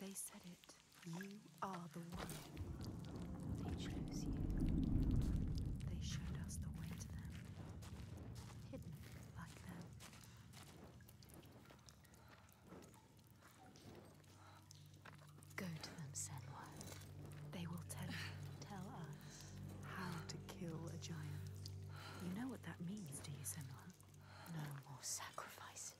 They said it. You are the one. They chose you. They showed us the way to them. Hidden like them. Go to them, Senua. They will tell us how to kill a giant. You know what that means, do you, Senua? No more sacrifice.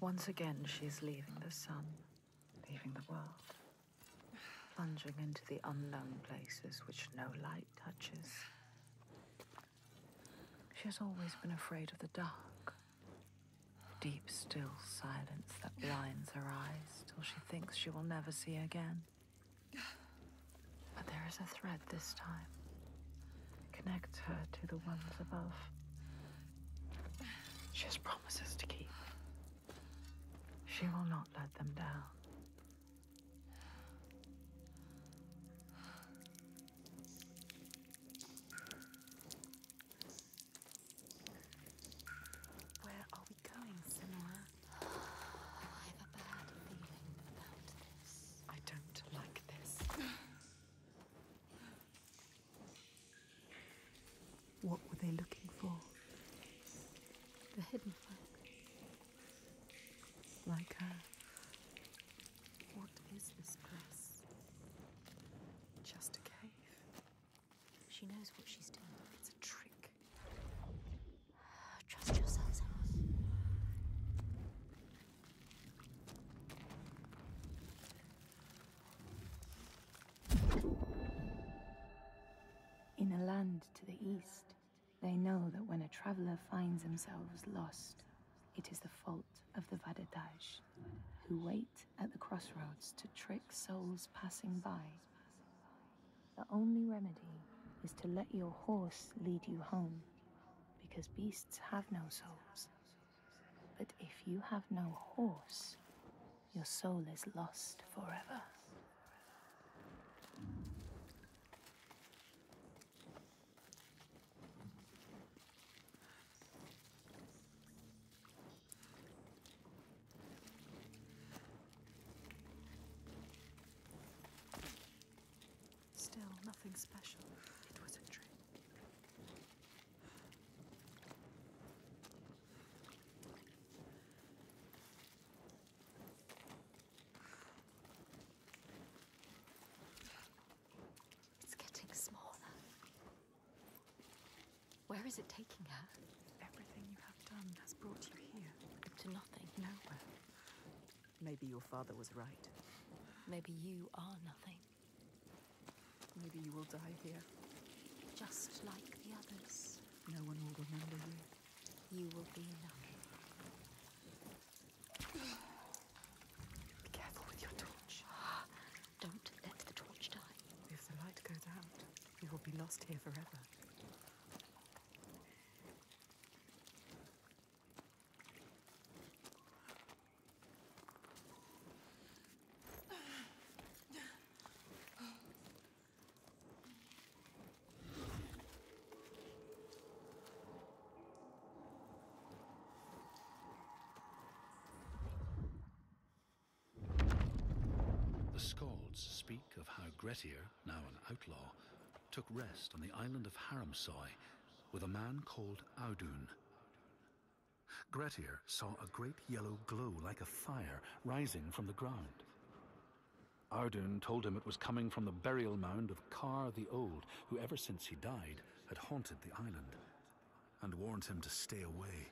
Once again, she is leaving the sun, leaving the world, plunging into the unknown places which no light touches. She has always been afraid of the dark, the deep, still silence that blinds her eyes till she thinks she will never see again. But there is a thread this time. Connects her to the ones above. She has promises to keep. She will not let them down. Where are we going, Senua? I have a bad feeling about this. I don't like this. What were they looking for? The hidden folk. Like her. What is this place? Just a cave. She knows what she's doing. It's a trick. Trust yourselves, Senua. In a land to the east, they know that when a traveler finds themselves lost, it is the fault of the Vadadaj, who wait at the crossroads to trick souls passing by. The only remedy is to let your horse lead you home, because beasts have no souls. But if you have no horse, your soul is lost forever. Still, nothing special. It was a trick. It's getting smaller. Where is it taking her? Everything you have done has brought you here. To nothing. Nowhere. Maybe your father was right. Maybe you are nothing. Maybe you will die here. Just like the others. No one will remember you. You will be nothing. Be careful with your torch. Don't let the torch die. If the light goes out, we will be lost here forever. Of how Grettir, now an outlaw, took rest on the island of Haramsoy with a man called Audun. Grettir saw a great yellow glow like a fire rising from the ground. Audun told him it was coming from the burial mound of Kárr the Old, who ever since he died had haunted the island, and warned him to stay away.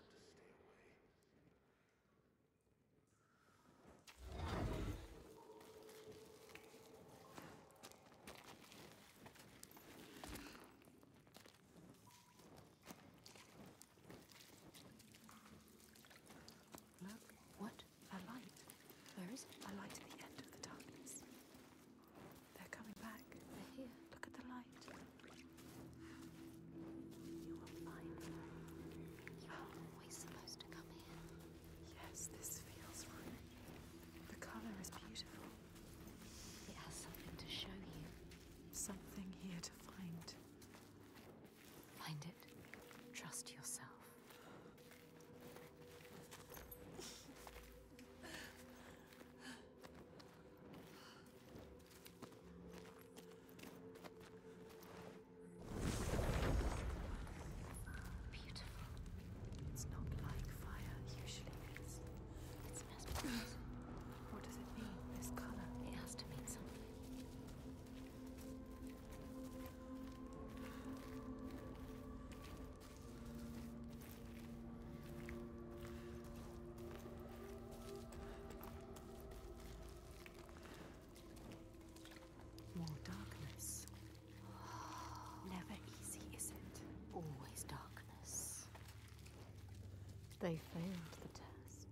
they failed the test.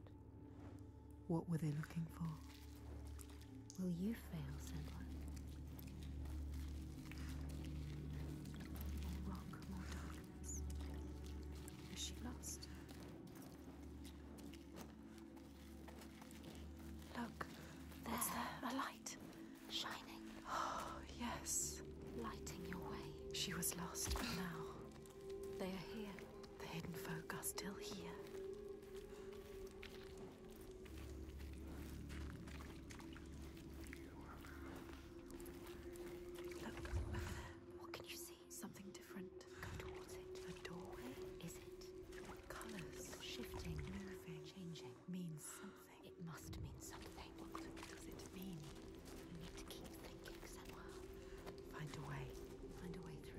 What were they looking for? Will you fail, Senua? More rock, more darkness. Is she lost? Look, there's a light. Shining. Oh, yes. Lighting your way. She was lost, but now they are here. The hidden folk are still here. Look, over there. What can you see? Something different. Go towards it. A doorway? Is it? What colours? Shifting, moving, changing. Means something. It must mean something. What does it mean? You need to keep thinking, Senua. Find a way. Find a way through.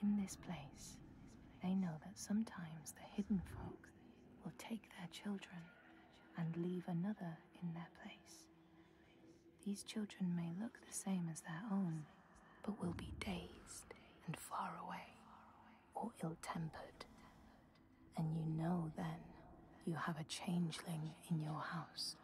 In this place, they know that sometimes the hidden folk will take their children and leave another in their place. These children may look the same as their own, but will be dazed and far away, or ill-tempered. And you know then you have a changeling in your house.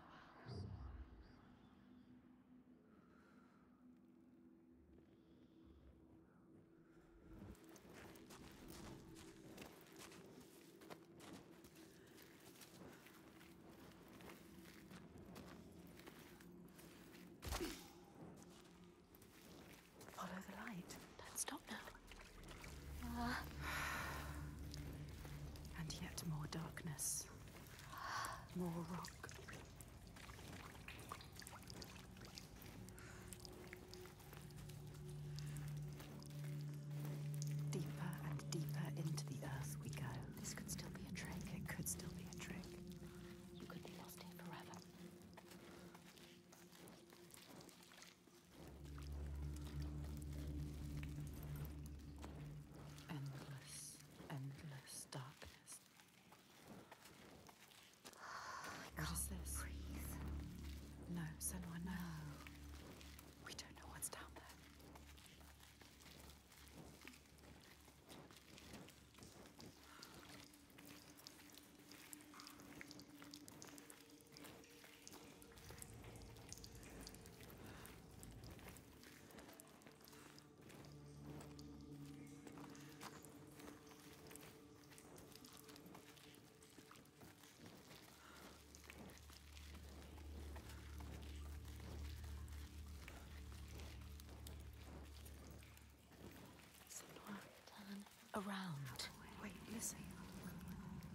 Around. Wait, listen.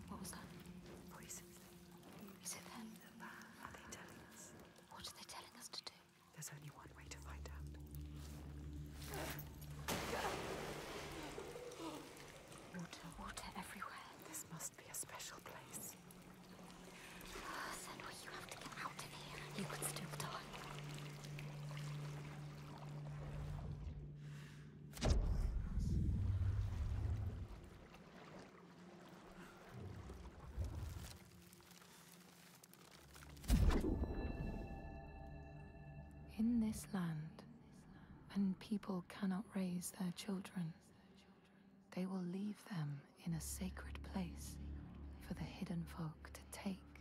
What was that? Voices. Is it them? Are they telling us? What are they telling us to do? There's only one way to find out. Water, water everywhere. This must be a special place. Senua, you have to get out of here. You could still die. Land, when people cannot raise their children, they will leave them in a sacred place for the hidden folk to take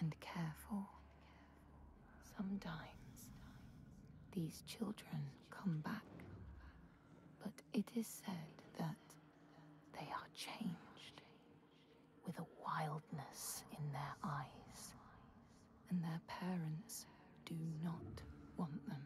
and care for. Sometimes these children come back It is said that they are changed, with a wildness in their eyes, and their parents do not want them.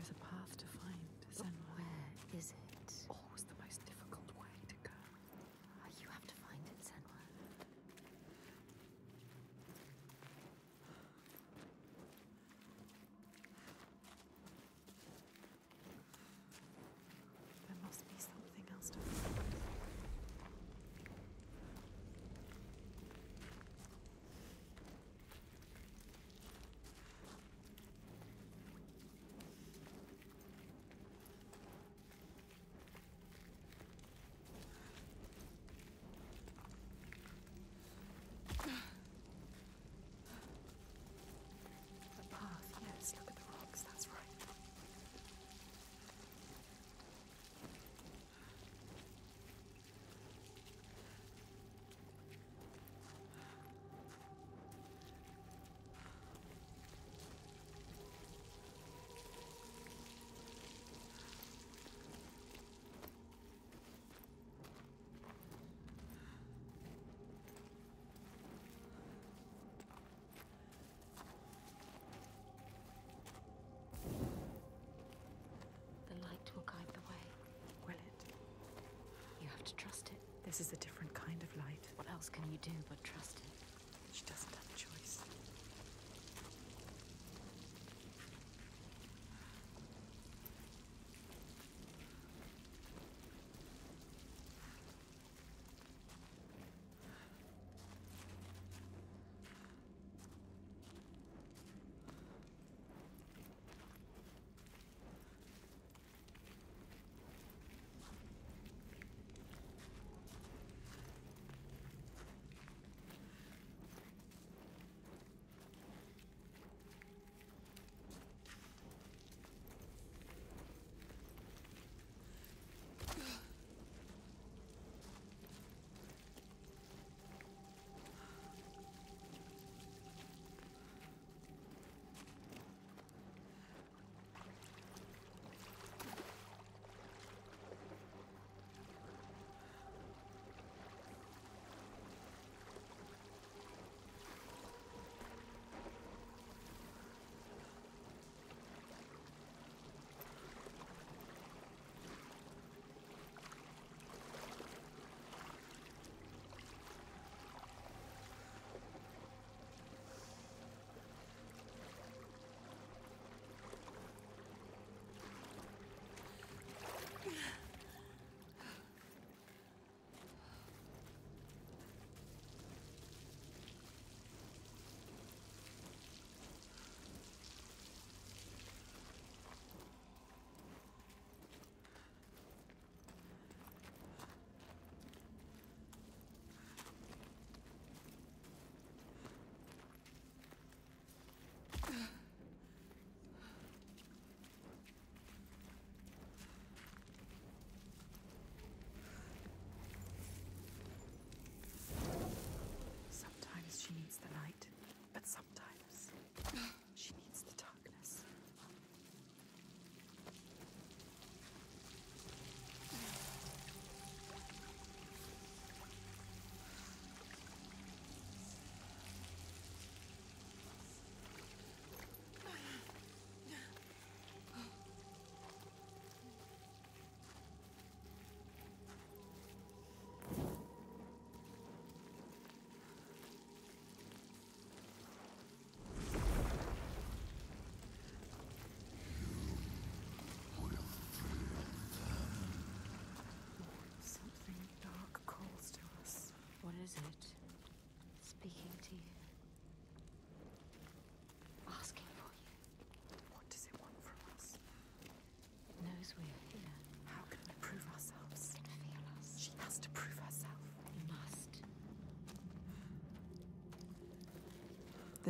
A path to find, Senua. Where is it? Always the most difficult way to go. You have to find it, Senua. There must be something else to find. This is a different kind of light. What else can you do but trust it? She doesn't have a choice.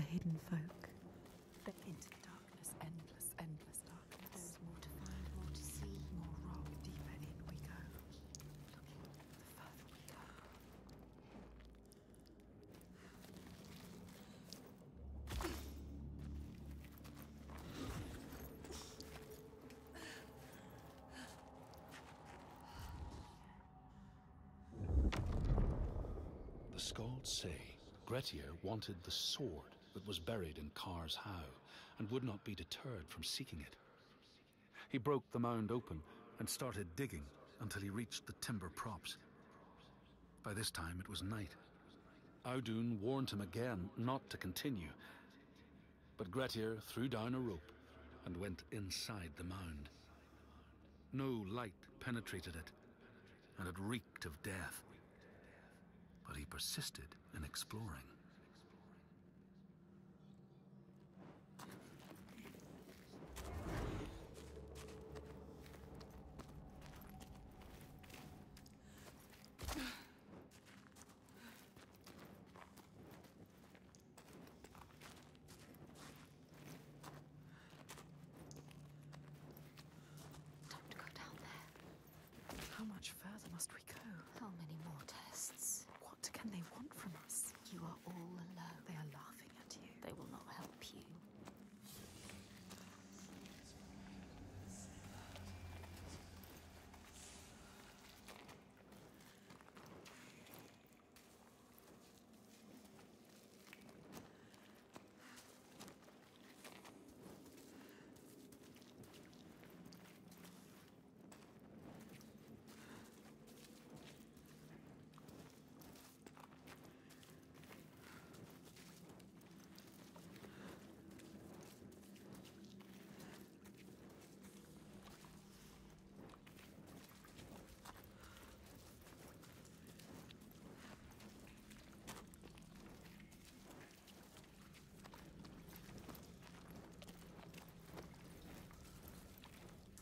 the hidden folk. But into the darkness, endless, endless darkness. There's more to find, more to see, more rock. Deeper in we go. Looking, the further we go. The Skalds say Grettir wanted the sword that was buried in Kárr's How, and would not be deterred from seeking it. He broke the mound open and started digging until he reached the timber props. By this time it was night. Audun warned him again not to continue, but Grettir threw down a rope and went inside the mound. No light penetrated it, and it reeked of death. But he persisted in exploring. Don't go down there. How much further must we go? How many more tests? What can they want from us? You are all alone. They are laughing at you. They will not help you.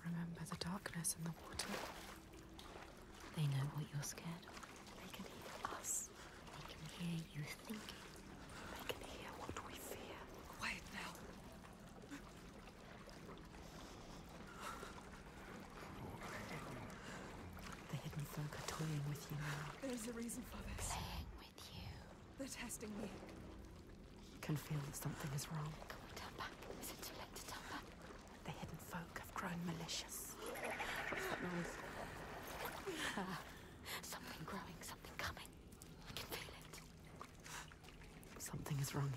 Remember the darkness and the water. They know what you're scared of. They can hear us. They can hear you thinking. They can hear what we fear. Quiet now. The hidden folk are toying with you now. There's a reason for this. Playing with you. They're testing me. You can feel that something is wrong. Can we turn back? Is it too late to turn back? The hidden folk have grown malicious. What's that noise? Something growing, something coming. I can feel it. Something is wrong here.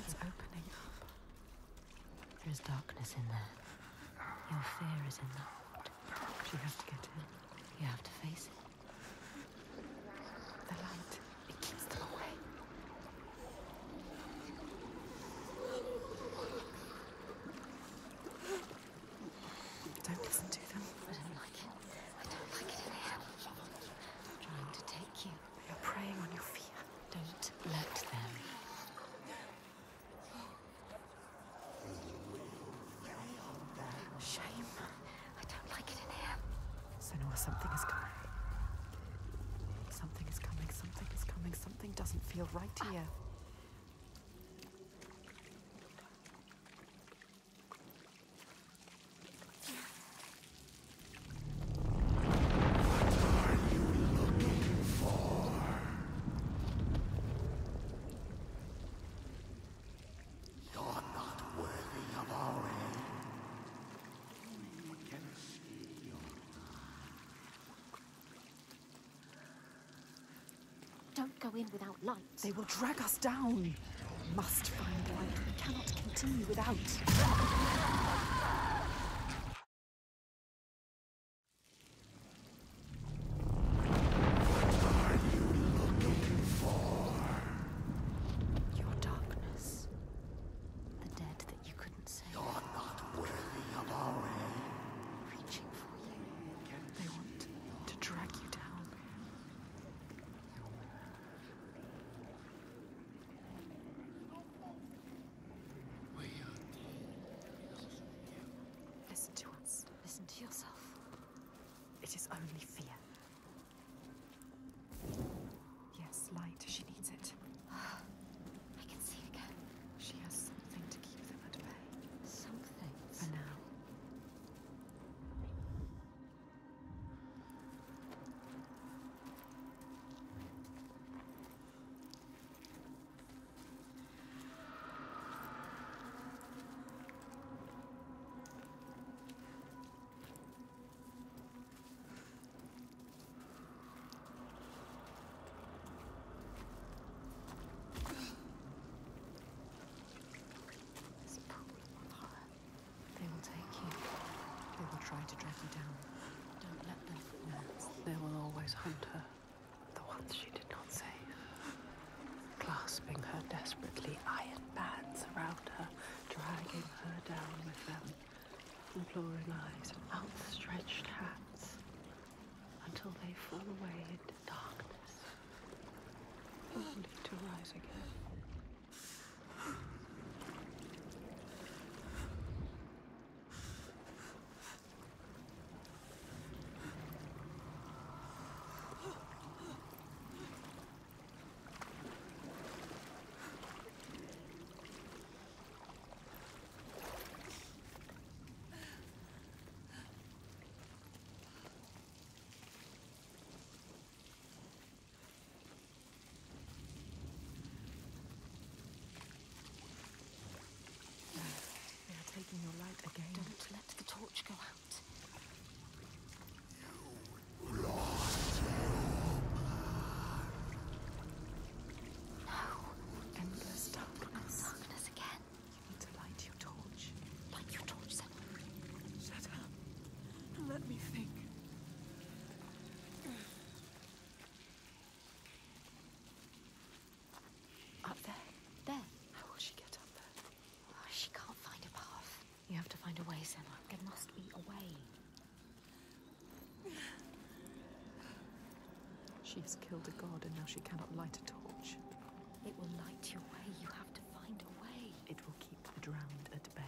It's opening up. There is darkness in there. Your fear is in that. You have to get in. You have to face it. The light, it keeps them away. Don't listen to them. I don't like it. I don't like it in here. I'm trying to take you. They are preying on your fear. Don't let them. Shame. I don't like it in here. Senua, something is coming. Something is coming, something is coming. Something doesn't feel right here. In without light. They will drag us down. We must find light. We cannot continue without. desperately iron bands around her, dragging her down with them, imploring eyes and outstretched hands, until they fall away into darkness, only to rise again. Your light again. Don't let the torch go out. You lost your power. No. Endless darkness. Darkness again. You need to light your torch. Light your torch, Senua. Shut up. Let me think. Up there. There. How will she get up there? Oh, she can't find a path. You have to find a way, Senua. There must be a way. She has killed a god and now she cannot light a torch. It will light your way. You have to find a way. It will keep the drowned at bay.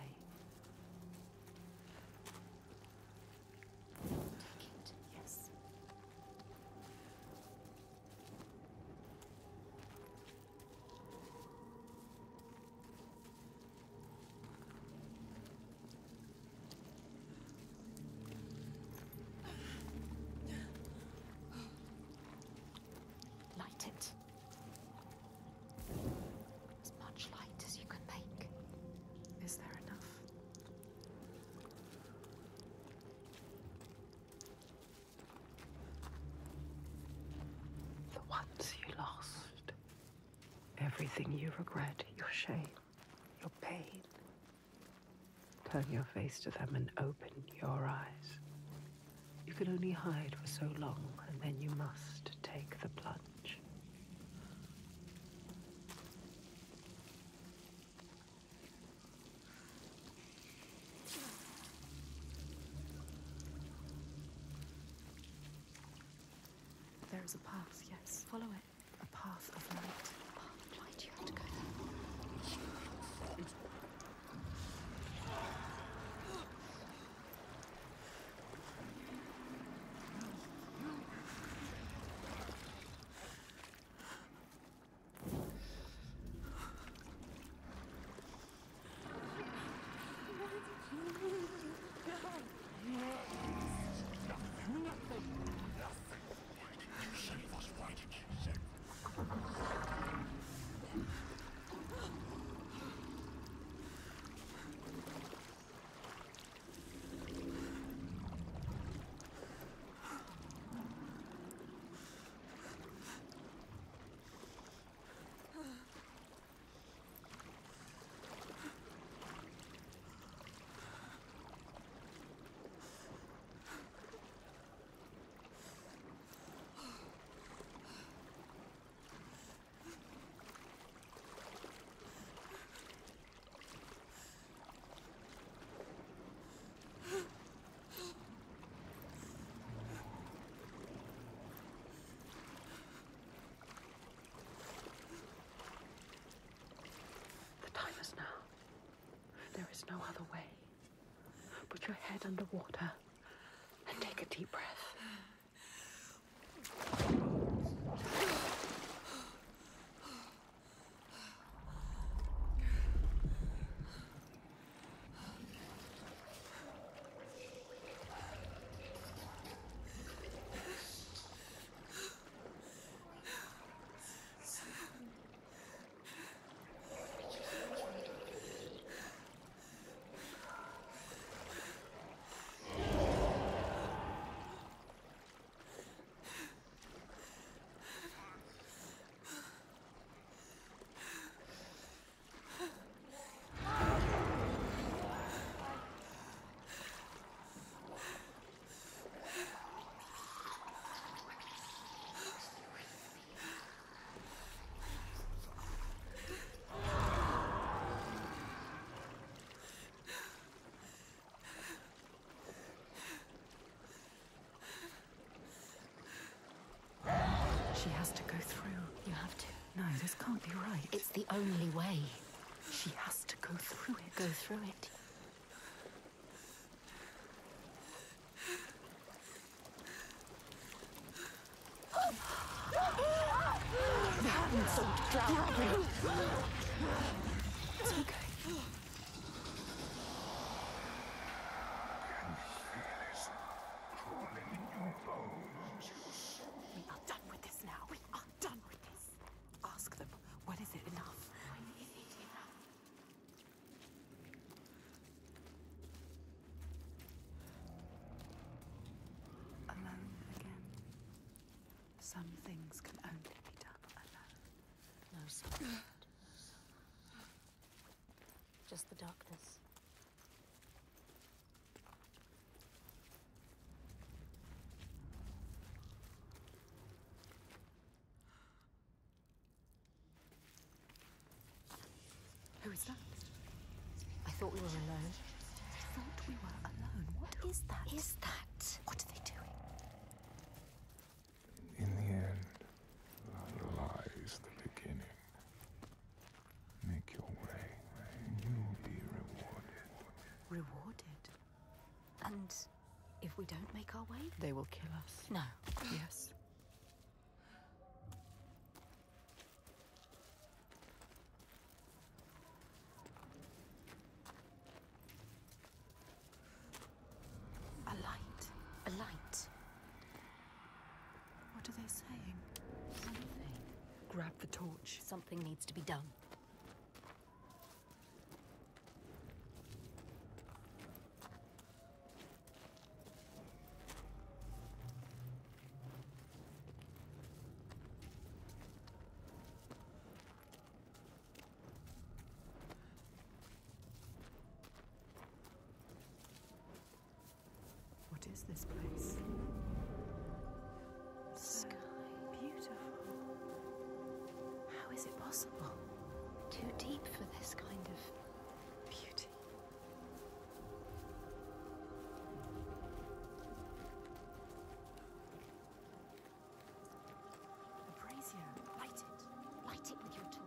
Once you lost, everything you regret, your shame, your pain, turn your face to them and open your eyes. You can only hide for so long, and then you must take the plunge. There is a path, yes. Follow it. A path of light. A path of light, you have to go there. Now. There is no other way. Put your head under water and take a deep breath. She has to go through. You have to. No, this can't be right. It's the only way. She has to go through it. Go through it. It's okay. We are done with this now. We are done with this. Ask them, when is it enough? When is it enough? Alone again. Some things can only be done alone. No sound. Just the darkness. We were alone. I thought we were alone. What is that? Is that? What are they doing? In the end, there lies the beginning. Make your way, and you'll be rewarded. Rewarded? And if we don't make our way? They will kill us. No. Yes. Something needs to be done. What is this place? Is it possible? Too deep for this kind of beauty. A brazier. Light it. Light it with your torch.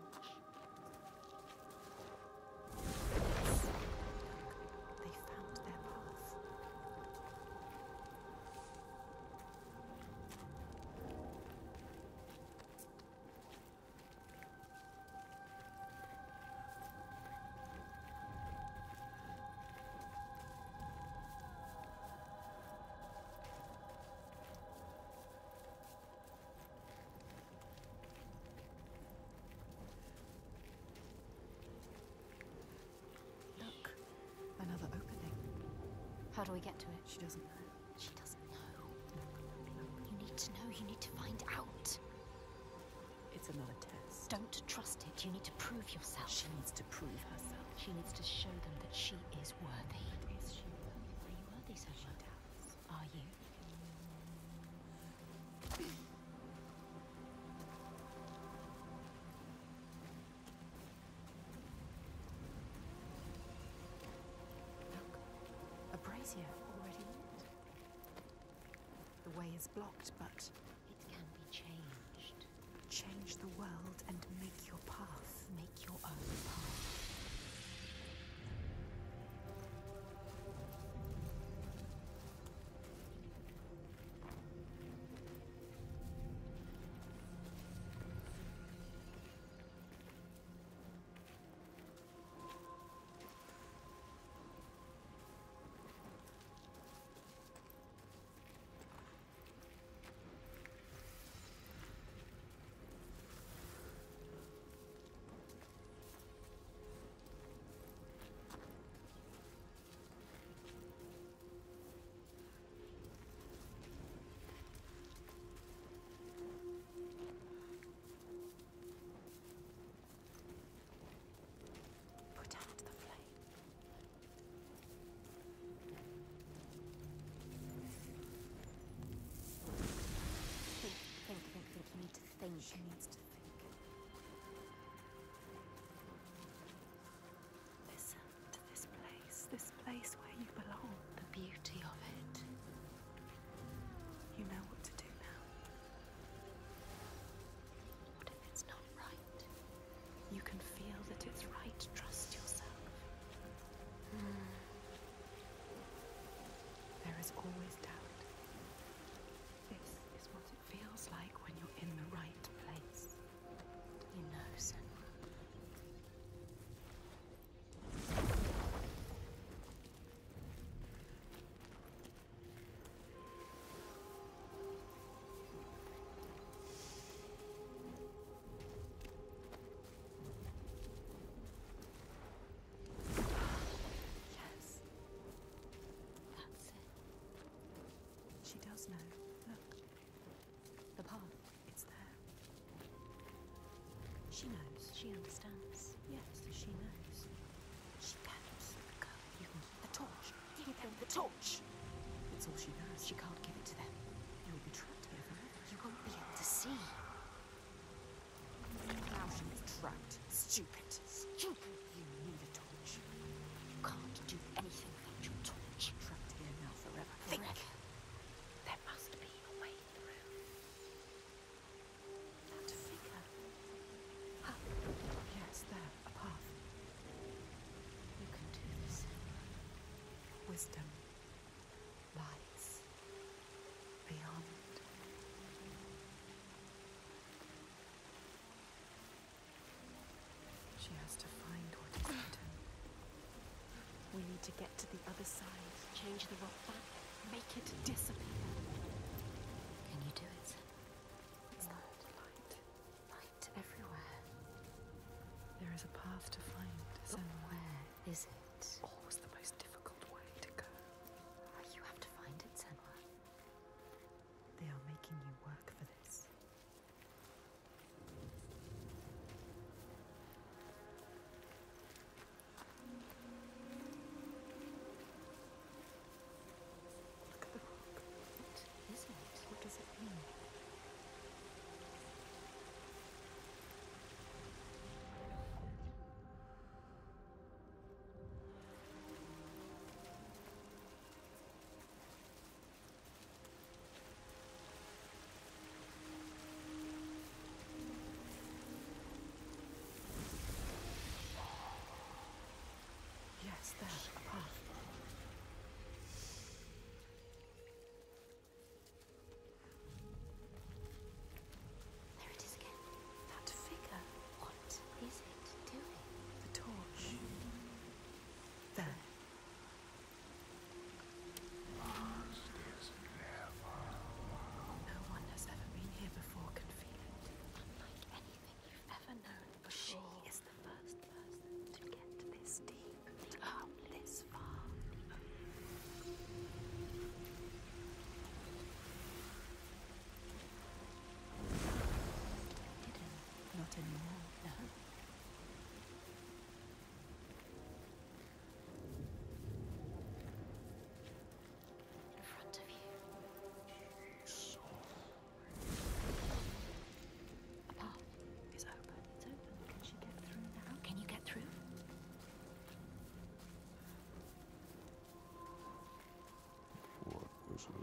They found their path. How do we get to it? She doesn't know. She doesn't know. You need to know. You need to find out. It's another test. Don't trust it. You need to prove yourself. She needs to prove herself. She needs to show them that she is worthy. But is she worthy? Are you worthy, Senua? She doubts. Are you? Already. The way is blocked, but it can be changed. Change the world and make your path. Make your own path. She needs to think. Listen to this place where you belong. The beauty of it. You know what to do now. She knows. She understands. Yes, she knows. She cannot go. You can keep the torch. Give them the torch. It's all she knows. She can't give it to them. You'll be trapped here forever. You won't be able to see. Now she is trapped. Stupid. Stupid. You need a torch. You can't do anything without your torch. Trapped here now forever. Think. There must be a way through. That figure. Up. Yes, there. A path. You can do this. Wisdom lies beyond. She has to find what is hidden. We need to get to the other side. Change the rock back. Make it disappear. Can you do it? It's not light. Light everywhere. There is a path to find. But where is it? Always the most difficult way to go. You have to find it, Senua. They are making you work for this.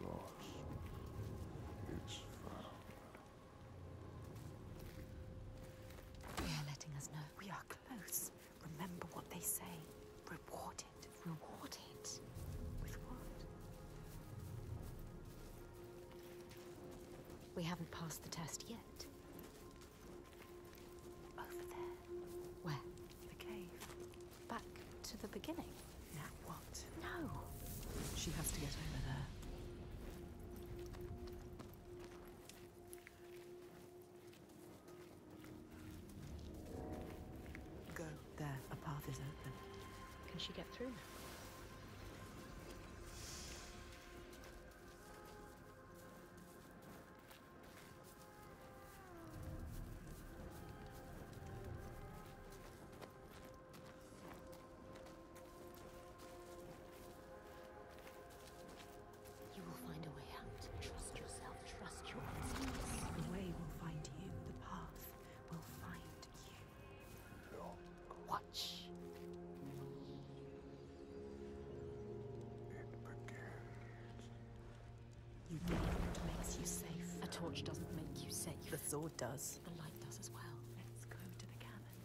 Lost. It's found. They are letting us know. We are close. Remember what they say. Reward it. Reward it. With what? We haven't passed the test yet. Over there. Where? The cave. Back to the beginning. Now what? No. She has to get over there. Is open. Can she get through now? You will find a way out. Trust yourself. Trust your instincts. The way will find you. The path will find you. Watch. You do what makes you safe. A torch doesn't make you safe. The sword does. The light does as well. Let's go to the cabin.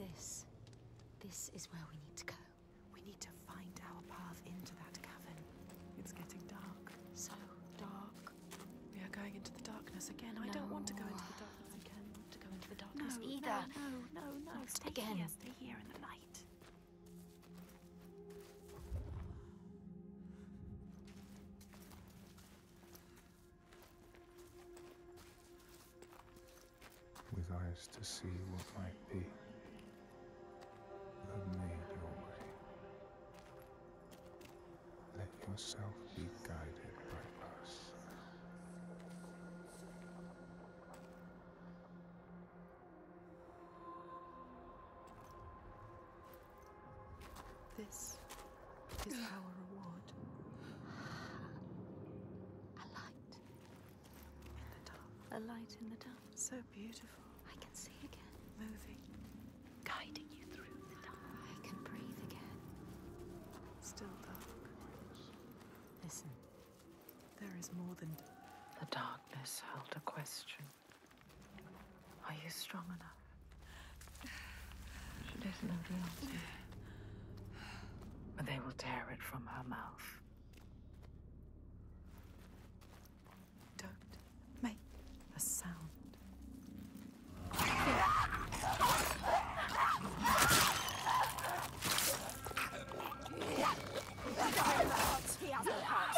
This is where we need to go. We need to find our path into that cavern. It's getting dark. So dark. We are going into the darkness again. No. I don't want to go into the darkness again. I don't want to go into the darkness either. No. Stay here in the light. With eyes to see what might be, you have made your way. Let yourself be guided by us. This is our reward. A light in the dark. A light in the dark. So beautiful. I can see again. Moving. Guiding you through the dark. I can breathe again. Still dark. Listen. There is more than dark. The darkness held a question. Are you strong enough? She doesn't know the answer. But they will tear it from her mouth. Don't make a sound. He has no heart.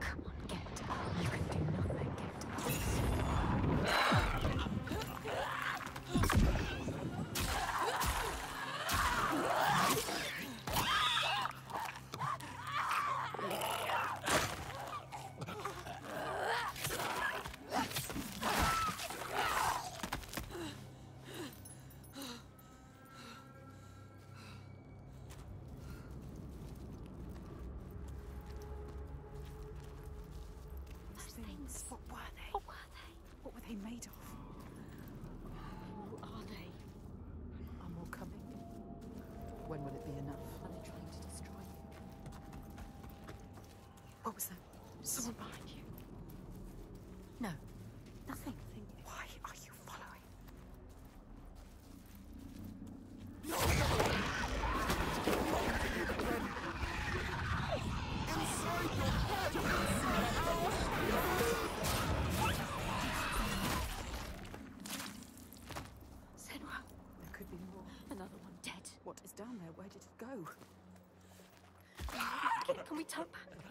Come on, get up. You can do nothing, get up.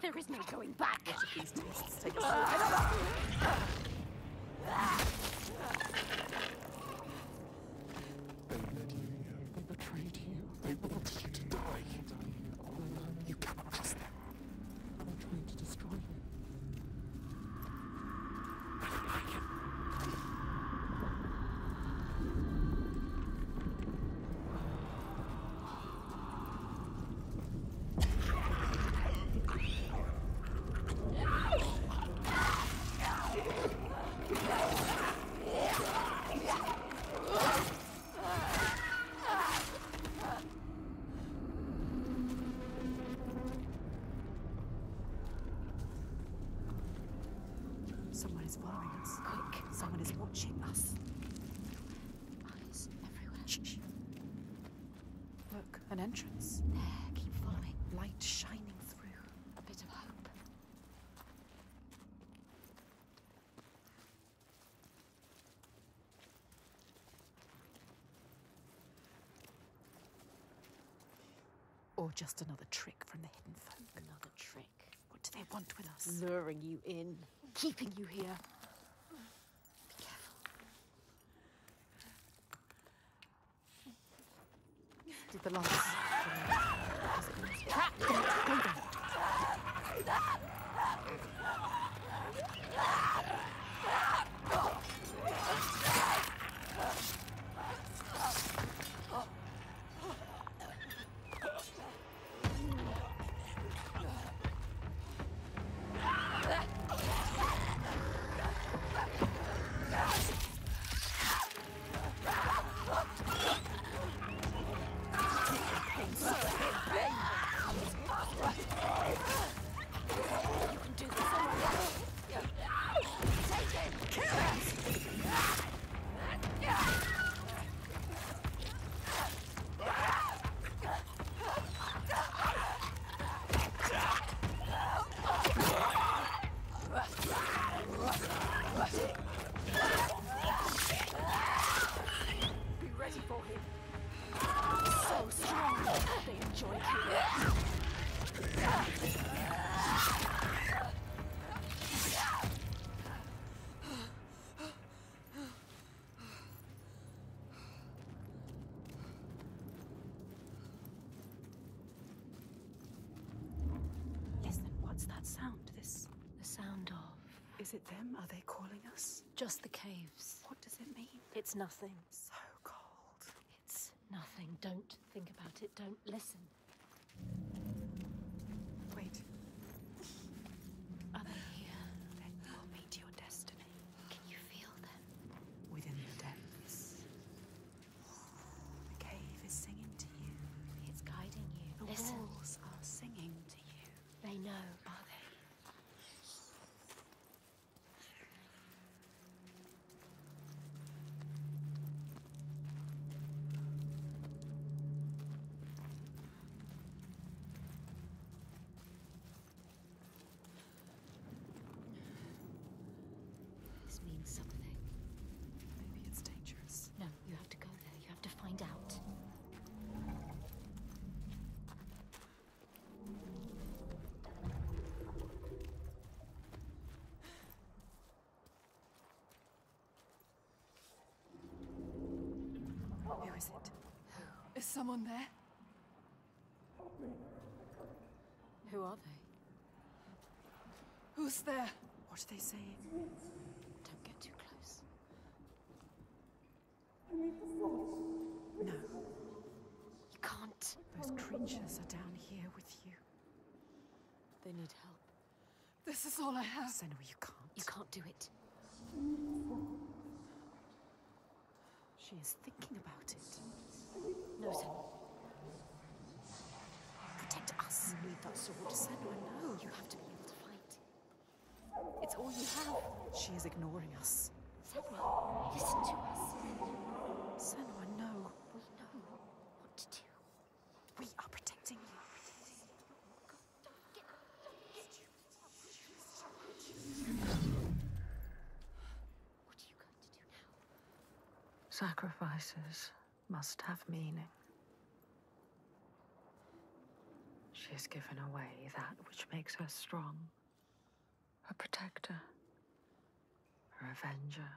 There is no going back. What if these tastes take us? They led you here. They betrayed you. They wanted you to die. You cannot trust them. They're trying to destroy you. I don't like just another trick from the hidden folk. Another trick. What do they want with us? Luring you in, keeping you here. Be careful. Did the last... Is it them? Are they calling us? Just the caves. What does it mean? It's nothing. So cold. It's nothing. Don't think about it. Don't listen. Wait. Are they here? Then you'll meet your destiny. Can you feel them? Within the depths. The cave is singing to you. It's guiding you. The walls are singing to you. They know. Are they? Who is it? Who? Is someone there? Who are they? Who's there? What are they saying? Don't get too close. No. You can't. Those creatures are down here with you. They need help. This is all I have. Senua, you can't. You can't do it. She is thinking about it. No, Senua. Protect us. You need that sword, Senua. No, you have to be able to fight. It's all you have. She is ignoring us. Senua, listen to us. Senua, no. We know what to do. We are protecting you. Sacrifices must have meaning. She has given away that which makes her strong, her protector, her avenger,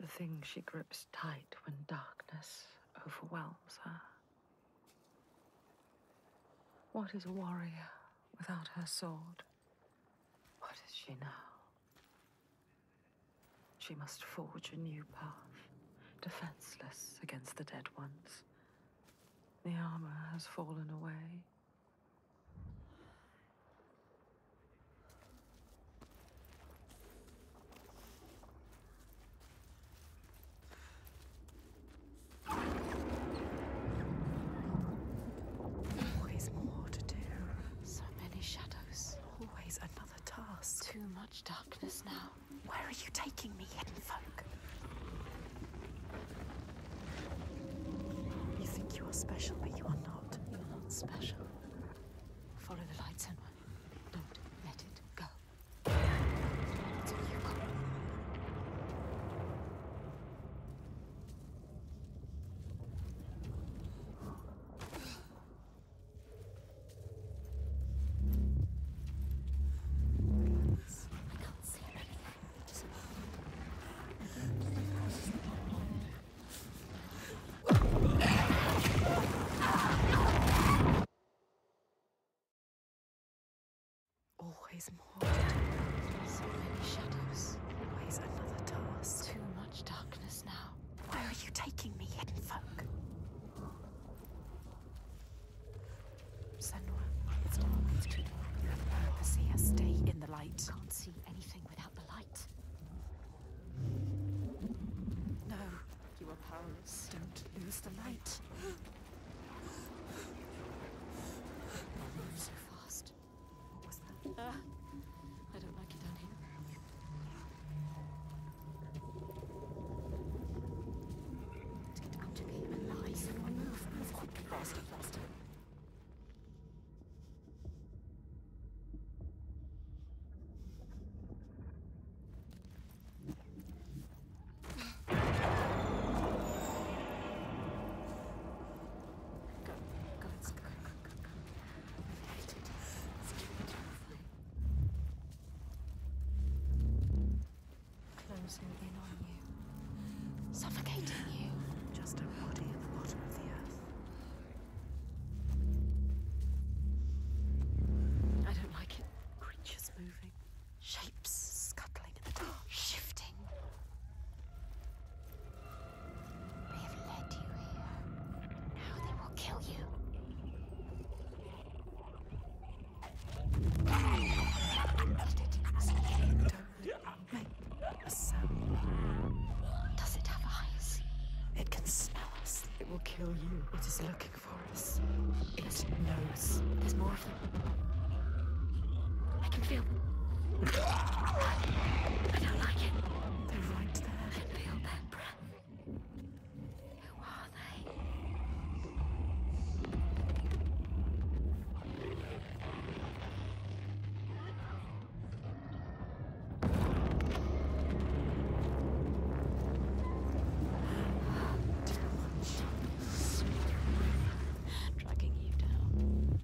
the thing she grips tight when darkness overwhelms her. What is a warrior without her sword? What is she now? She must forge a new path. Defenseless against the dead ones. The armor has fallen away. Always more to do. So many shadows. Always another task. Too much darkness now. Where are you taking me, hidden folk? You are special, but you are not. You are not special. Follow the light, Senua. Don't let it go. It's all you got. I can't see anything. Always more. So many shadows. Always another task. Too much darkness now. Where are you taking me, hidden folk? Senua, it's dark. It's too dark. You have no purpose here. Stay in the light. Can't see anything without the light. No. You are powerless. Don't lose the light. So fast. What was that? I don't like it down here. To get out of here and lie, Senua, move quickly, faster. In on you, suffocating you. Just a body at the bottom of the earth. I don't like it. Creatures moving, shapes. us. Does it have eyes? It can smell us. It will kill you. It is looking for us. It knows. There's more of them. I can feel them. I don't like it. They're right there. I feel their breath. Who are they? Dragging you down.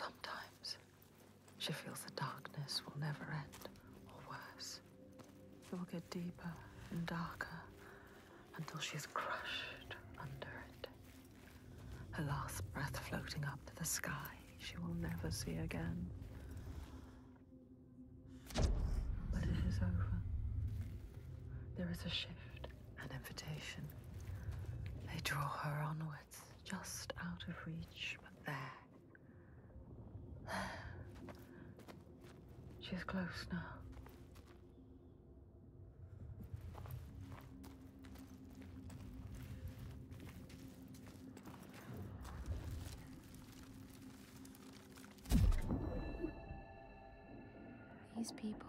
Sometimes, she feels the darkness will never end, or worse. It will get deeper and darker until she's crushed under it. Her last breath floating up to the sky she will never see again. But it is over. There is a shift, an invitation. They draw her onwards, just out of reach, but there. She's close now. These people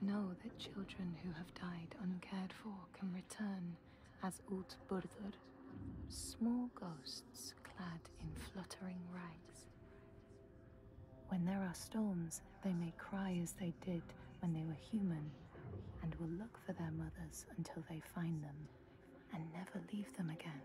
know that children who have died uncared for can return as Ultburður, small ghosts clad in fluttering rags. When there are storms, they may cry as they did when they were human, and will look for their mothers until they find them, and never leave them again.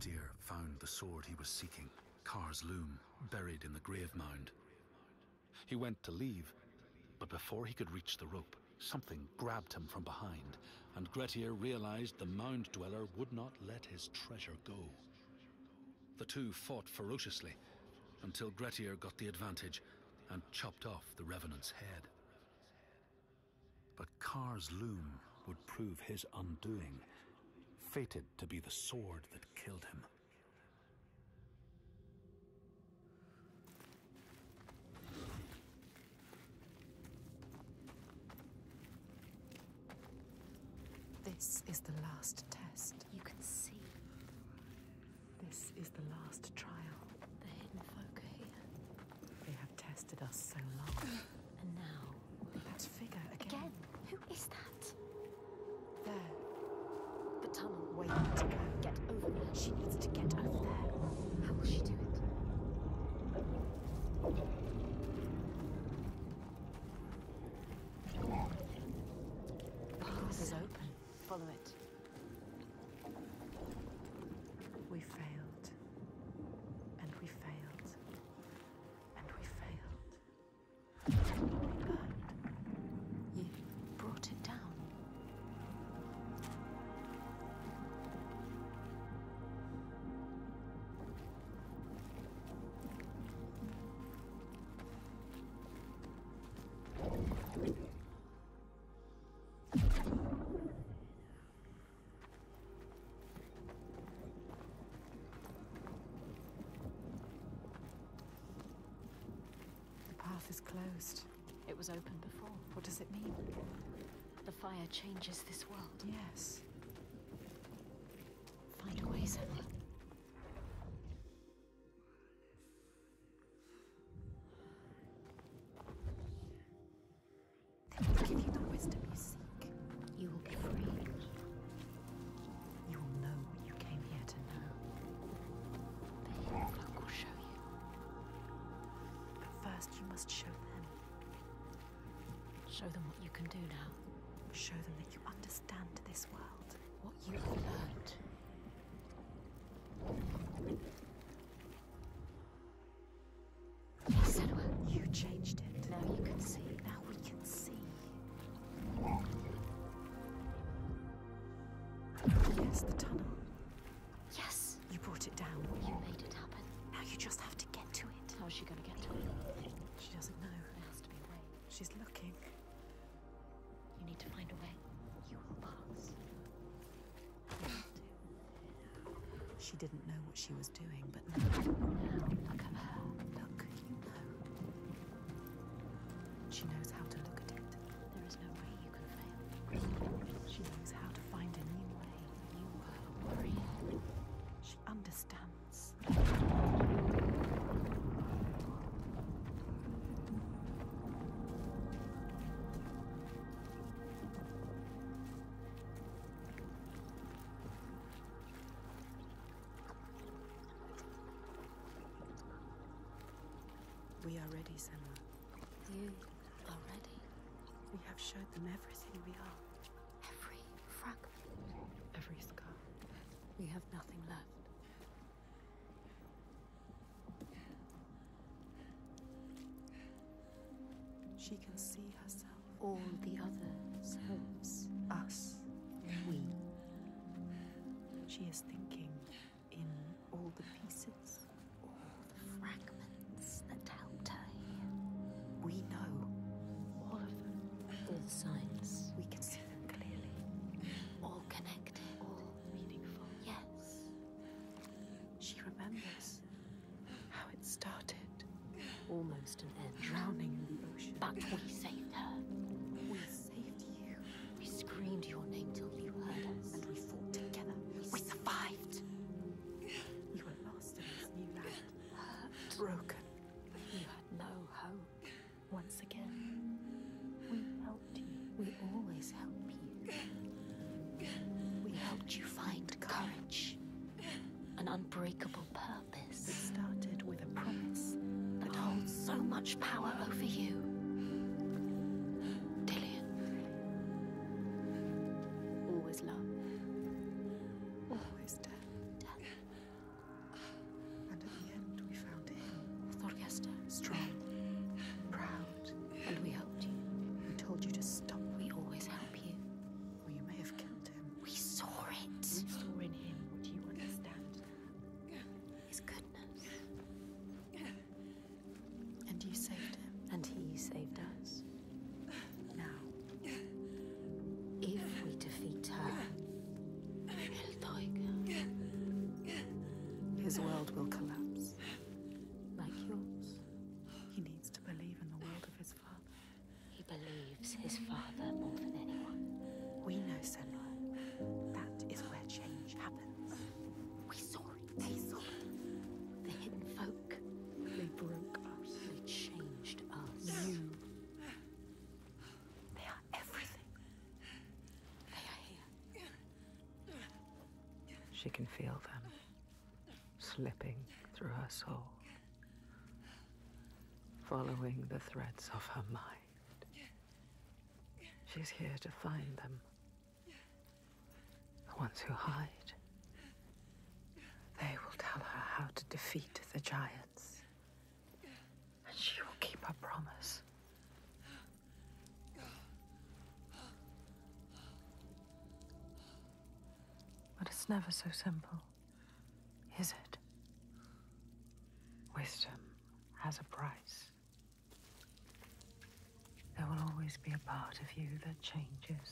Veradir found the sword he was seeking, Kárr's loom, buried in the grave mound. He went to leave, but before he could reach the rope, something grabbed him from behind, and Grettir realized the mound dweller would not let his treasure go. The two fought ferociously until Grettir got the advantage and chopped off the revenant's head. But Kárr's loom would prove his undoing, fated to be the sword that killed him. This is the last test. You can see. This is the last trial. The hidden folk are here. They have tested us so long. And now... that figure again. Who is that? There. The tunnel. Wait. Get over there. She needs to get over there. How will she do it? Is open. Follow it. We failed. And we failed. And we failed. We burned. You brought it down. It was open before. What does it mean? The fire changes this world. Yes. Find a way, Senua. She didn't know what she was doing, but now look at her. Look, you know. She knows how to look at it. There is no way you can fail. She knows how to find a new way. You were a warrior. She understands. Senua. You are ready. We have showed them everything we are. Every fragment. Every scar. We have nothing left. She can see herself. All the other selves. Us. We. She is thinking in all the pieces. All the fragments that helped her. We know all of them. All the signs. We can see them clearly. All connected. All meaningful. Yes. She remembers how it started. Almost an end. Drowning in the ocean. But we saved her. We saved you. We screamed your name till you heard us. And we fought together. We survived. You were lost in this new land. Hurt. Broken. You had no hope. Once again, we helped you. We always help you. We helped you find courage, an unbreakable purpose. It started with a promise that holds so much power over you. Dillian. Always love. Always death. His world will collapse. Like yours. He needs to believe in the world of his father. He believes his father more than anyone. We know, Senua. That is where change happens. We saw it. They saw it. The hidden folk. They broke us. They changed us. You. They are everything. They are here. She can feel them. Slipping through her soul, following the threads of her mind. She's here to find them, the ones who hide. They will tell her how to defeat the giants, and she will keep her promise. But it's never so simple, is it? Wisdom has a price. There will always be a part of you that changes.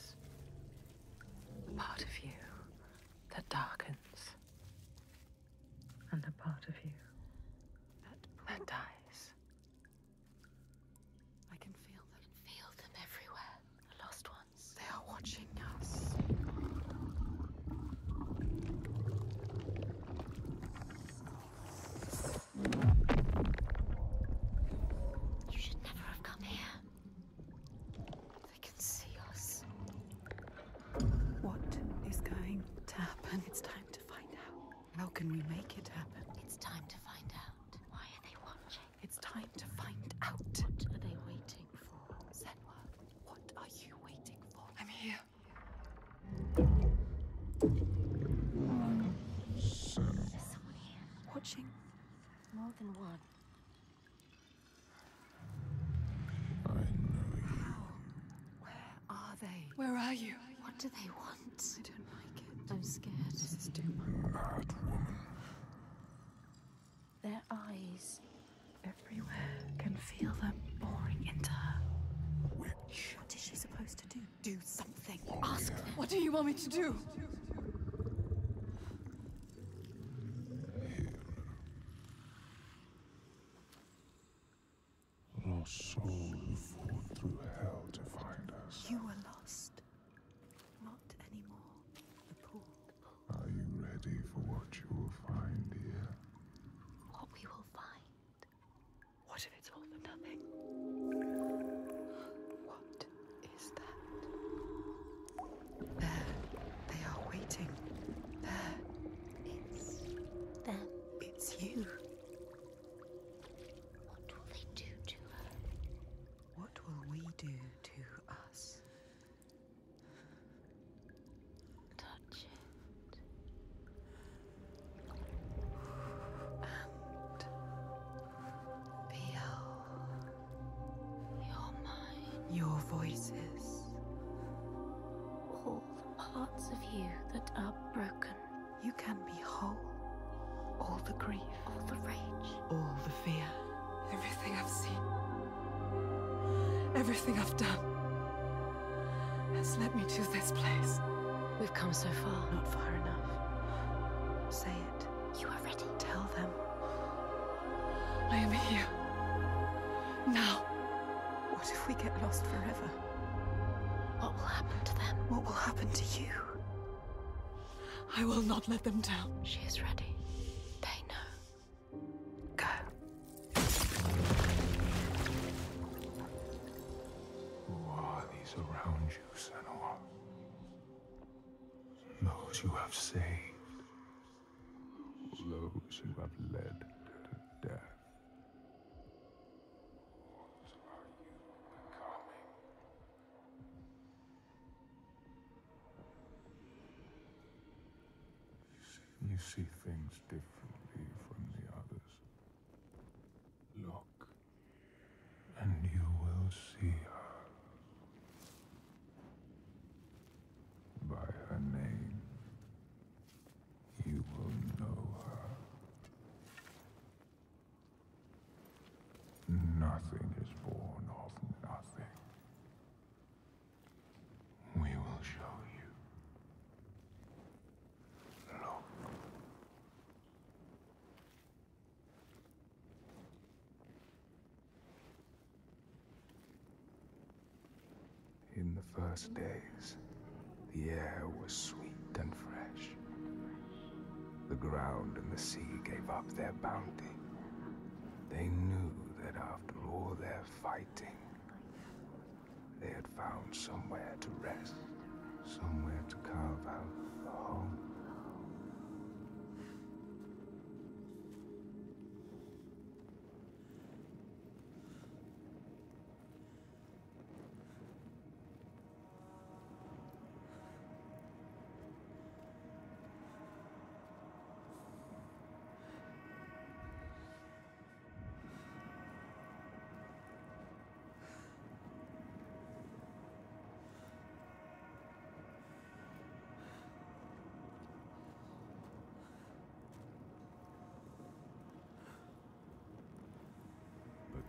A part of you that darkens. And a part of you that dies. I can feel them. I can feel them everywhere. The lost ones. They are watching us. What do they want? I don't like it. I'm scared. This is too much. Mad woman. Their eyes everywhere. Can feel them boring into her. Witch. What is she supposed to do? Do something. Ask them. What do you want me to do? Lost soul who fought through hell to find us. You were lost. Not anymore. The pool. Are you ready for what you will find here? What we will find? What if it's all for nothing? What is that? There. They are waiting. There. It's them. It's you. What will they do to her? What will we do to us? Voices. All the parts of you that are broken. You can be whole. All the grief. All the rage. All the fear. Everything I've seen. Everything I've done has led me to this place. We've come so far. Not far enough. Say it. You are ready. Tell them. I am here. Now. What if we get lost forever? What will happen to them? What will happen to you? I will not let them down. She is ready. They know. Go. Who are these around you, Senua? Those you have saved. Those you have led to death. You see things differently from the others. Look, and you will see her. By her name, you will know her. Nothing is born of nothing. We will show you. first days, the air was sweet and fresh. The ground and the sea gave up their bounty. They knew that after all their fighting, they had found somewhere to rest, somewhere to carve out a home.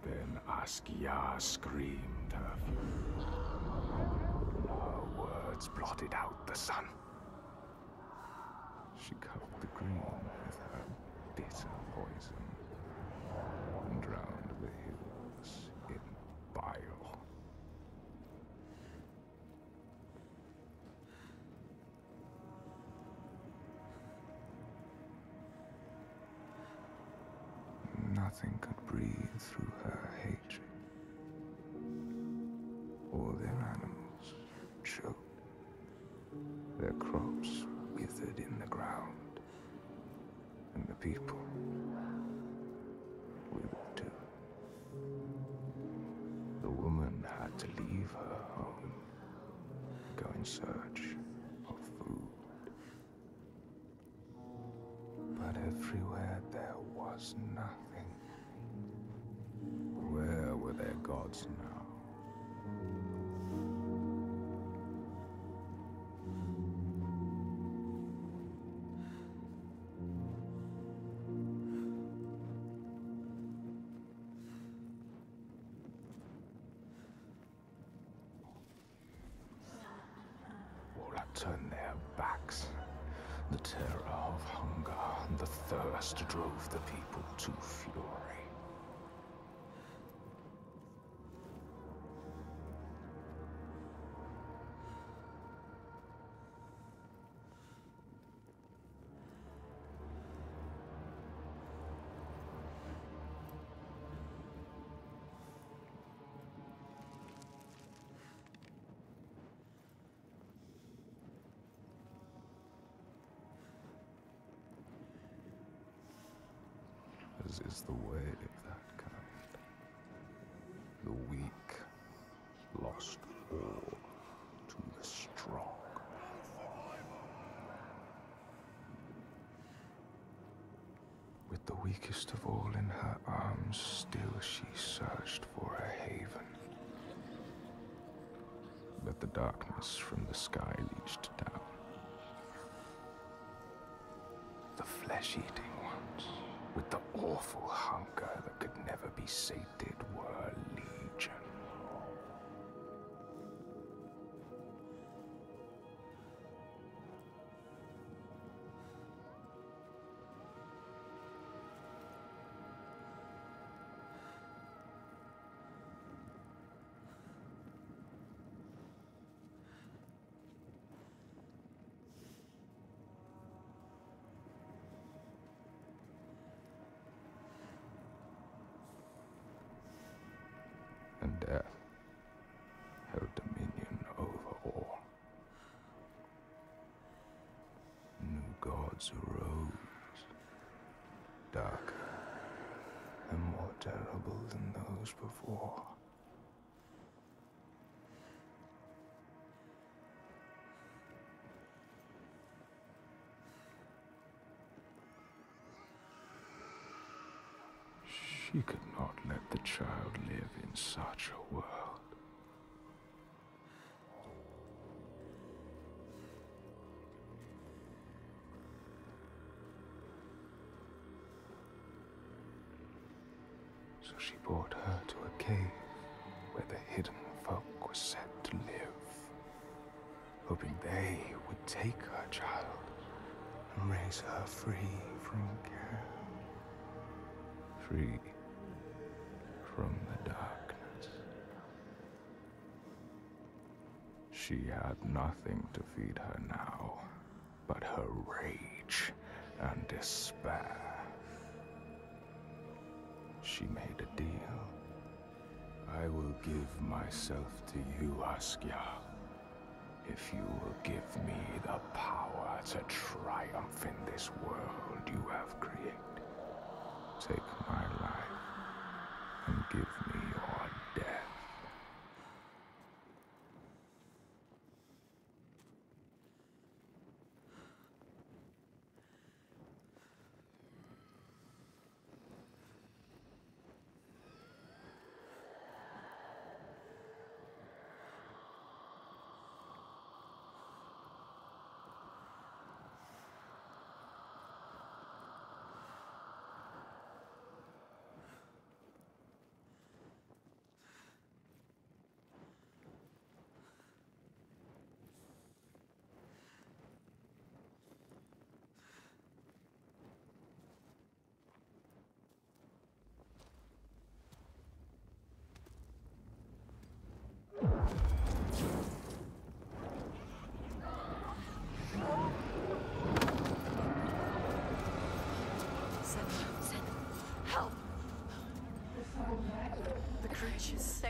Then Askiyar screamed her fury. Her words blotted out the sun. She covered the green with her bitter poison and drowned the hills in bile. Nothing could breathe through her hatred. All their animals choked. Their crops withered in the ground. And the people withered too. The woman had to leave her home, go in search of food. But everywhere there was nothing. Where were their gods now? All had turned their backs. The terror of hunger and the thirst drove the people to fury. Is the way of that kind. The weak lost all to the strong. With the weakest of all in her arms, still she searched for a haven. But the darkness from the sky reached down. The flesh-eating ones, with the awful hunger that could never be sated, were legion. And death held dominion over all. New gods arose, darker and more terrible than those before. She could not let the child live in such a world. So she brought her to a cave where the hidden folk were said to live, hoping they would take her child and raise her free from care. Free from the darkness. She had nothing to feed her now, but her rage and despair. She made a deal. I will give myself to you, Askiyar, if you will give me the power to triumph in this world you have created. Take my life and give me your death.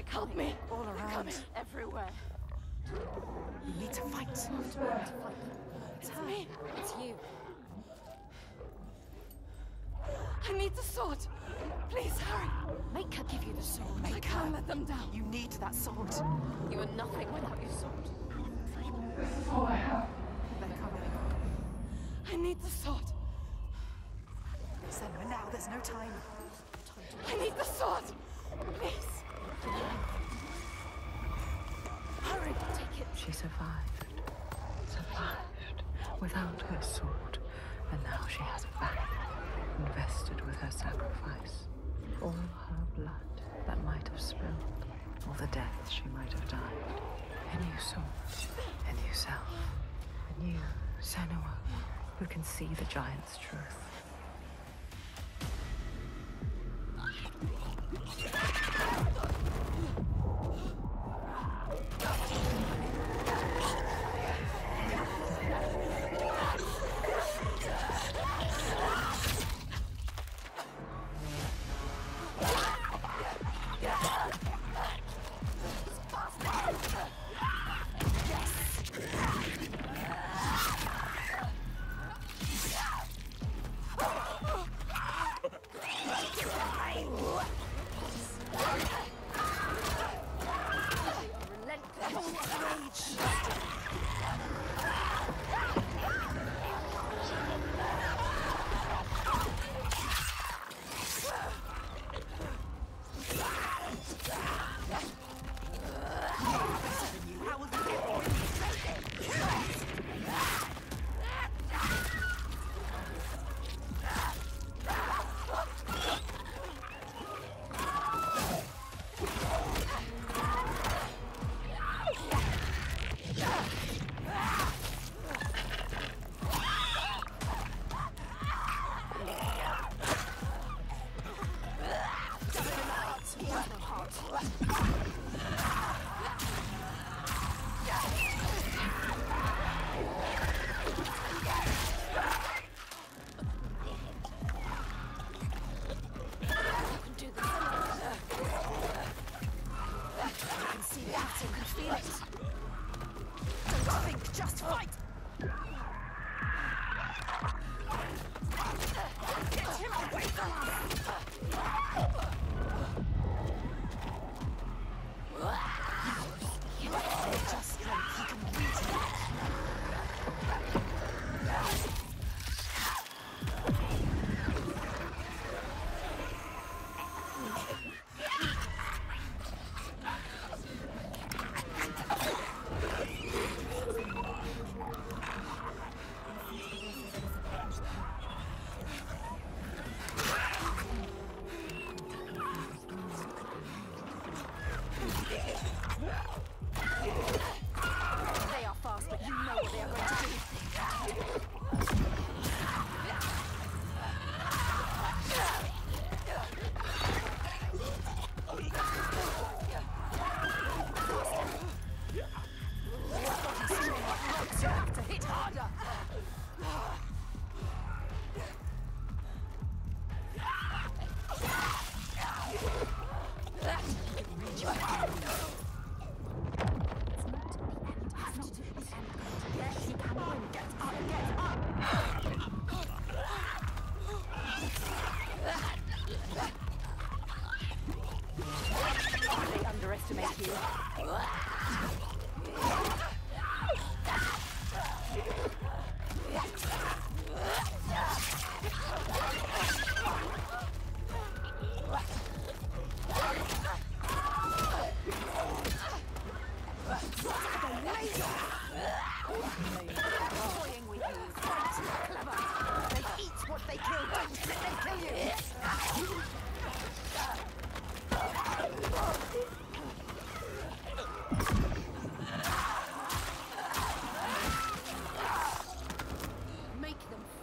Help me! All around. They're coming everywhere. You need to fight. It's me. It's you. I need the sword. Please hurry. Make her give you the sword. Make her. I can't let them down. You need that sword. You are nothing without your sword. This is all I have. They're coming. I need the sword. Senua, now. There's no time. I need the sword. Please. Hurry! Take it! She survived. Survived. Without her sword. And now she has it back. Invested with her sacrifice. All her blood that might have spilled. All the deaths she might have died. A new sword. A new self. A new Senua. Who can see the giant's truth.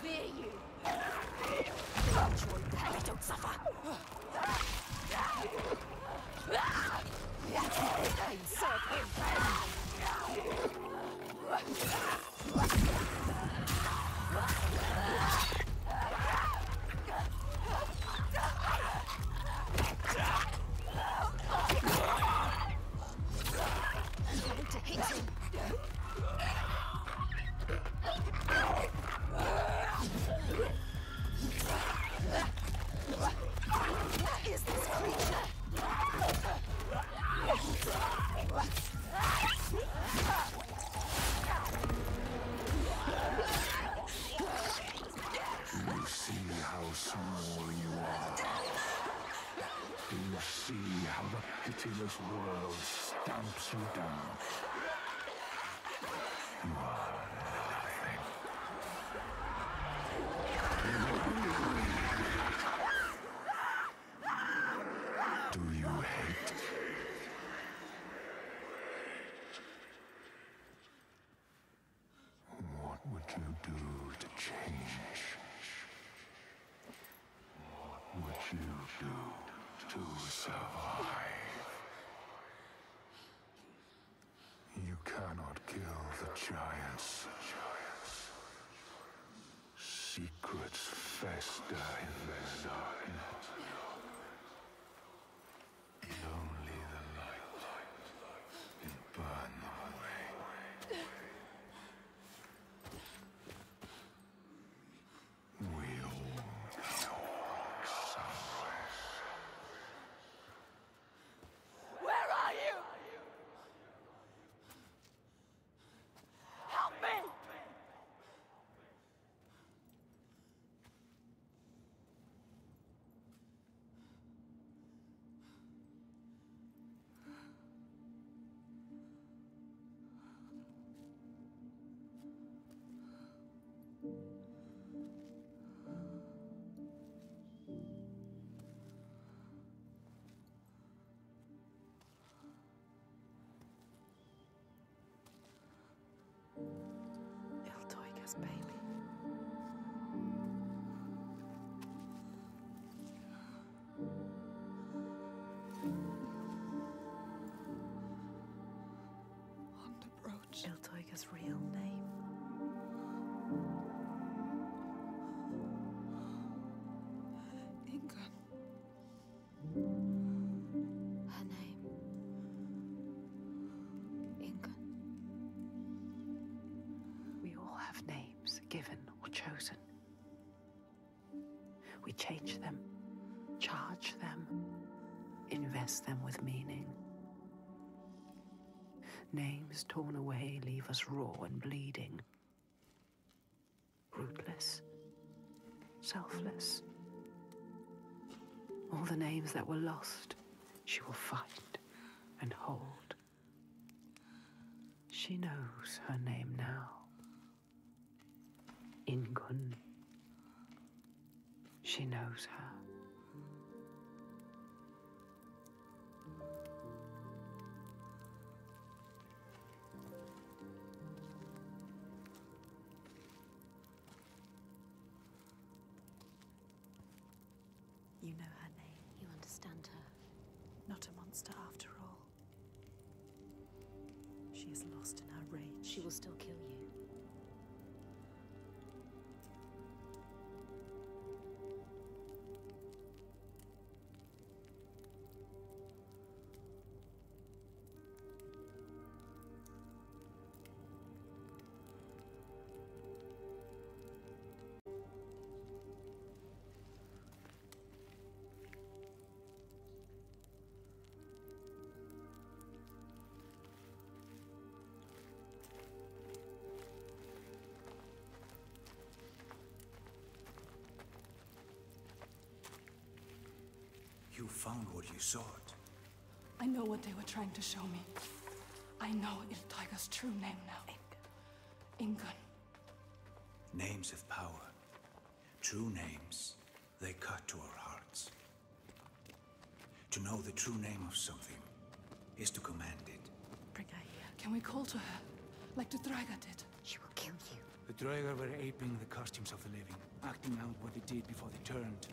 fear you. Enjoy that I don't suffer. And serve him. You want to hit him. What is this creature? You see how small you are. You see how the pitiless world stamps you down. You are nothing. Do you hate? What would you do to change? What would you do to survive? You cannot kill the giants. Secrets fester in their darkness. Only the light can burn them away. We all know somewhere. Where are you? Help me! Baby. On approach. Iltaiga's real name. Inga. Her name. Inga. Have names given or chosen. We change them, charge them, invest them with meaning. Names torn away leave us raw and bleeding. Rootless, selfless. All the names that were lost, she will find and hold. She knows her name now. Ingunn. She knows her. You know her name. You understand her. Not a monster after all. She is lost in her rage. She will still kill you. You found what you sought. I know what they were trying to show me. I know Iltaiga's true name now. Ingunn. Names have power. True names, they cut to our hearts. To know the true name of something is to command it. Brigaya. Can we call to her, like the Draegar did? She will kill you. The Draegar were aping the costumes of the living, acting out what they did before they turned.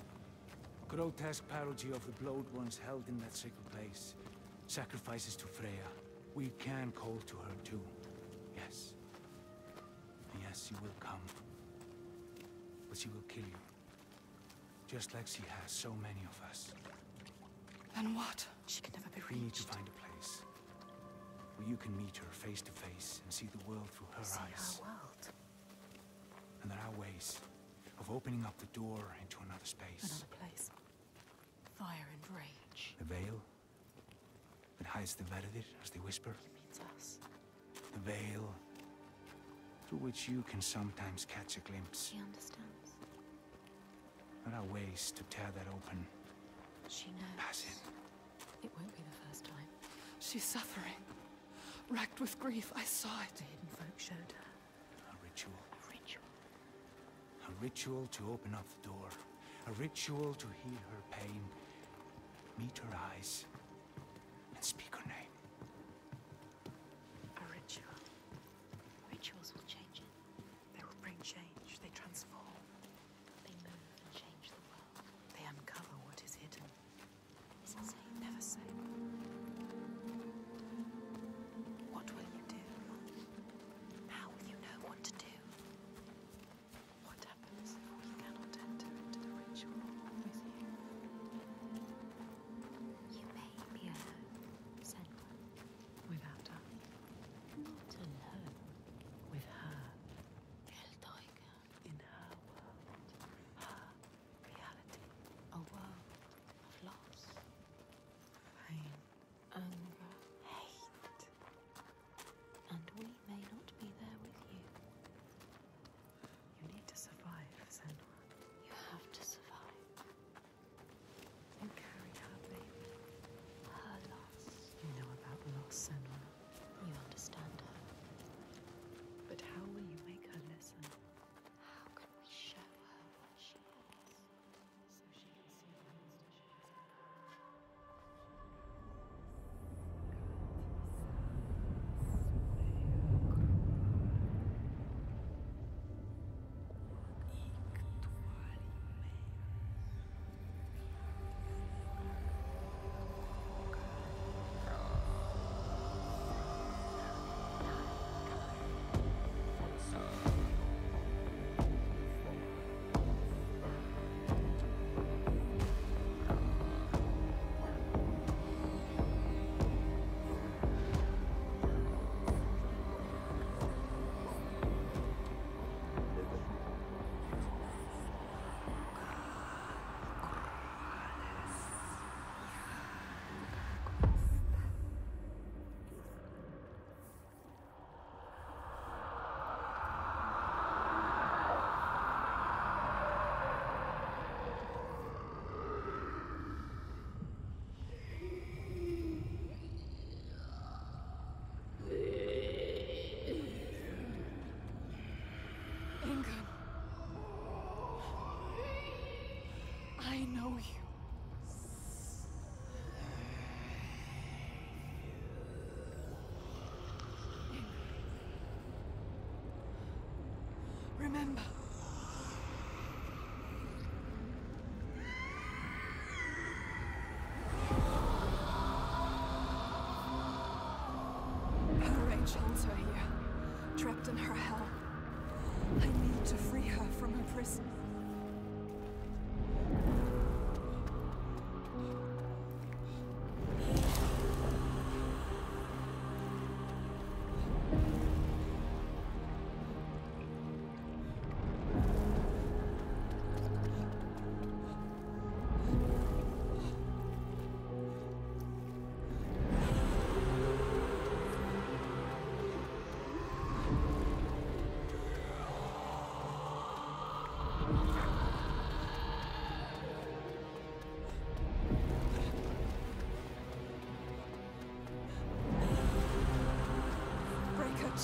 Grotesque parody of the blood ones held in that sacred place. Sacrifices to Freya. We can call to her too. Yes. Yes, she will come. But she will kill you. Just like she has so many of us. Then what? She can never be reached. We need to find a place where you can meet her face to face and see the world through her eyes. Our world. And there are ways of opening up the door into another space. Another place. Fire and rage. The veil that hides the Veradir as they whisper. It means us. The veil through which you can sometimes catch a glimpse. She understands. There are ways to tear that open. She knows. Pass in. It won't be the first time. She's suffering. Racked with grief, I saw it. The hidden folk showed her. A ritual. A ritual. A ritual to open up the door. A ritual to heal her pain, meet her eyes, and speak her name. A ritual. Rituals will change it. They will bring change. They transform. They move and change the world. They uncover what is hidden. Isn't saying never say. Remember. Her rage holds her here, trapped in her hell. I need to free her from her prison.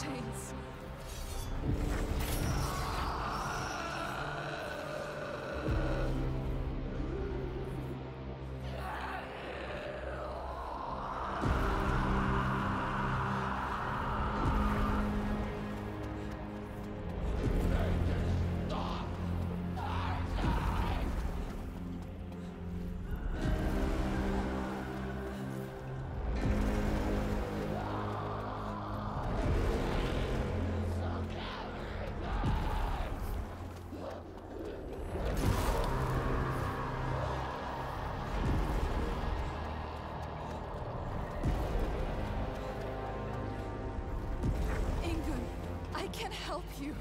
Chains. can't help you.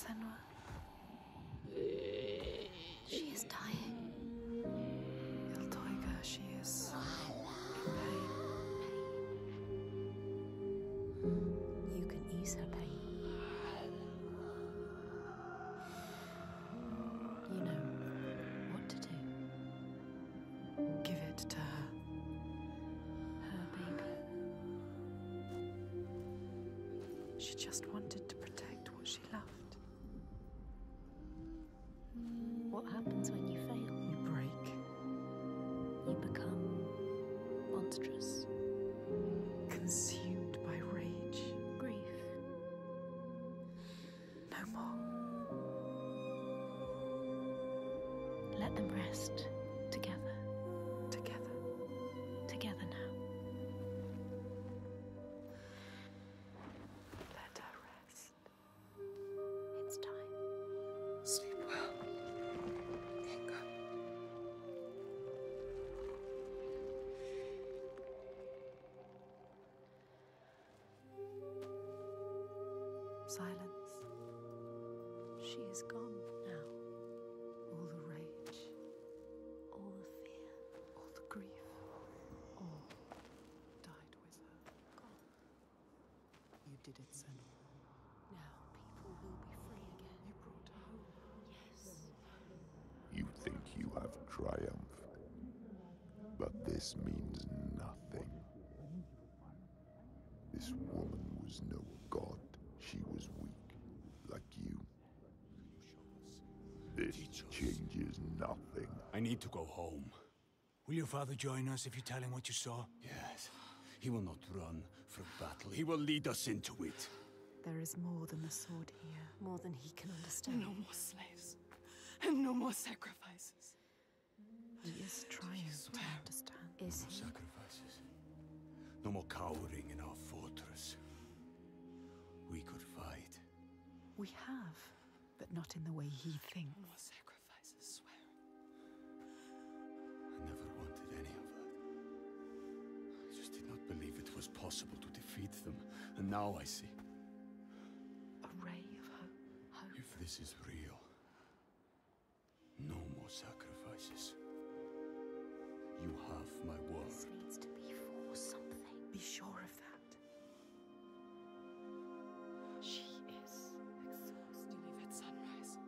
Senua. She is dying. Iltaiga, she is in pain. You can ease her pain. You know what to do. Give it to her. Her baby. She just wanted to protect what she loved. What happens when you fail? You break. You become monstrous. Consumed by rage. Grief. No more. Let them rest together. Together. Together now. Let her rest. It's time. Sleep well. silence. She is gone now. All the rage, all the fear, all the grief, all died with her. Gone. You did it, Senua. Now people will be free again. You brought her home. Yes. You think you have triumphed, but this means nothing. This woman was no god. She was weak, like you. This changes nothing. I need to go home. Will your father join us if you tell him what you saw? Yes. He will not run from battle. He will lead us into it. There is more than the sword here. More than he can understand. No more slaves. And no more sacrifices. He is trying to understand. Is he? Sacrifices. No more cowering in our fortress. We could fight. We have, but not in the way he thinks. No more sacrifices, swear. I never wanted any of that. I just did not believe it was possible to defeat them. And now I see. A ray of hope. If this is real, no more sacrifices. You have my word. This needs to be for something. Be sure of that. She is exhausted at sunrise.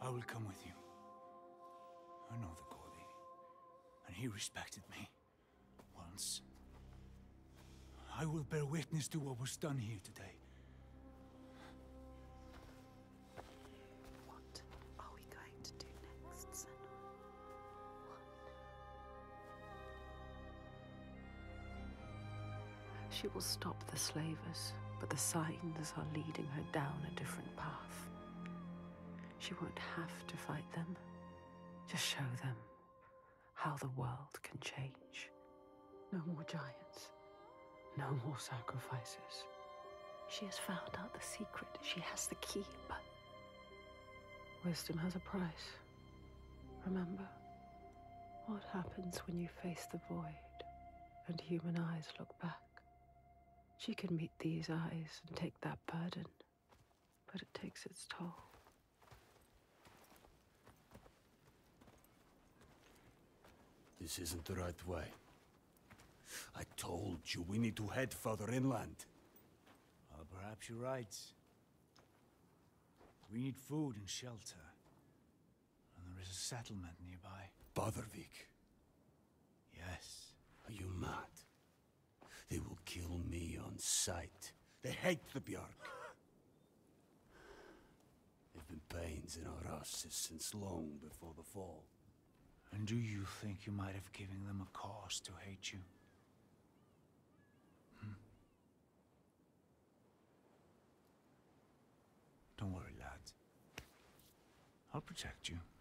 I will come with you. I know the Gordie, and he respected me once. I will bear witness to what was done here today. What are we going to do next, Senua? She will stop the slavers, but the signs are leading her down a different path. She won't have to fight them. Just show them how the world can change. No more giants. No more sacrifices. She has found out the secret. She has the key, but wisdom has a price. Remember, what happens when you face the void and human eyes look back? She can meet these eyes and take that burden, but it takes its toll. This isn't the right way. I told you we need to head further inland. Well, perhaps you're right. We need food and shelter. And there is a settlement nearby. Bothervik. Yes. Are you mad? They will kill me on sight. They hate the Bjork. There've been pains in our asses since long before the fall. And do you think you might have given them a cause to hate you? Don't worry, lad. I'll protect you.